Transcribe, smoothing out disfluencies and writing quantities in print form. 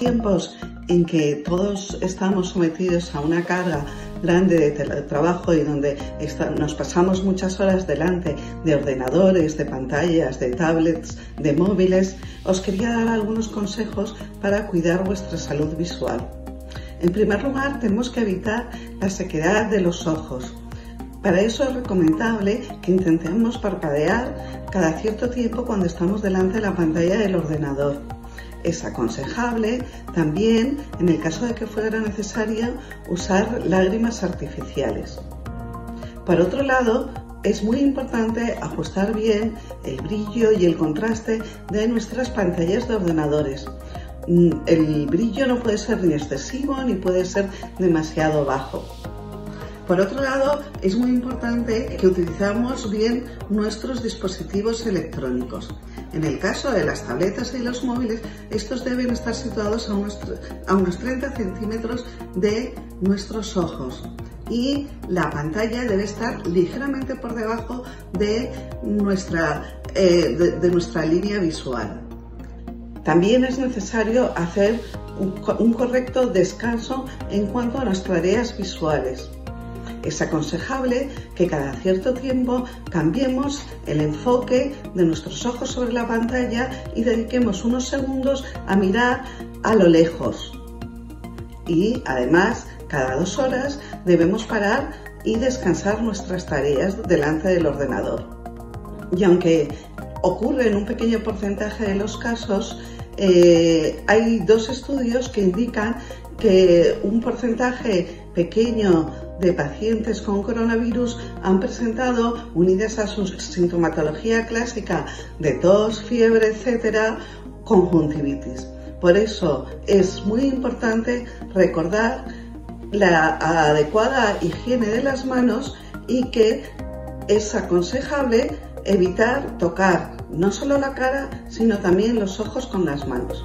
tiempos en que todos estamos sometidos a una carga grande de teletrabajo y donde nos pasamos muchas horas delante de ordenadores, de pantallas, de tablets, de móviles, os quería dar algunos consejos para cuidar vuestra salud visual. En primer lugar, tenemos que evitar la sequedad de los ojos. Para eso es recomendable que intentemos parpadear cada cierto tiempo cuando estamos delante de la pantalla del ordenador. Es aconsejable también, en el caso de que fuera necesario, usar lágrimas artificiales. Por otro lado, es muy importante ajustar bien el brillo y el contraste de nuestras pantallas de ordenadores. El brillo no puede ser ni excesivo ni puede ser demasiado bajo. Por otro lado, es muy importante que utilizamos bien nuestros dispositivos electrónicos. En el caso de las tabletas y los móviles, estos deben estar situados a unos 30 centímetros de nuestros ojos y la pantalla debe estar ligeramente por debajo de nuestra línea visual. También es necesario hacer un correcto descanso en cuanto a las tareas visuales. Es aconsejable que cada cierto tiempo cambiemos el enfoque de nuestros ojos sobre la pantalla y dediquemos unos segundos a mirar a lo lejos. Y además, cada 2 horas debemos parar y descansar nuestras tareas delante del ordenador. Y aunque ocurre en un pequeño porcentaje de los casos, hay 2 estudios que indican que un porcentaje pequeño de pacientes con coronavirus han presentado, unidas a su sintomatología clásica de tos, fiebre, etcétera, conjuntivitis. Por eso es muy importante recordar la adecuada higiene de las manos y que es aconsejable evitar tocar no solo la cara, sino también los ojos con las manos.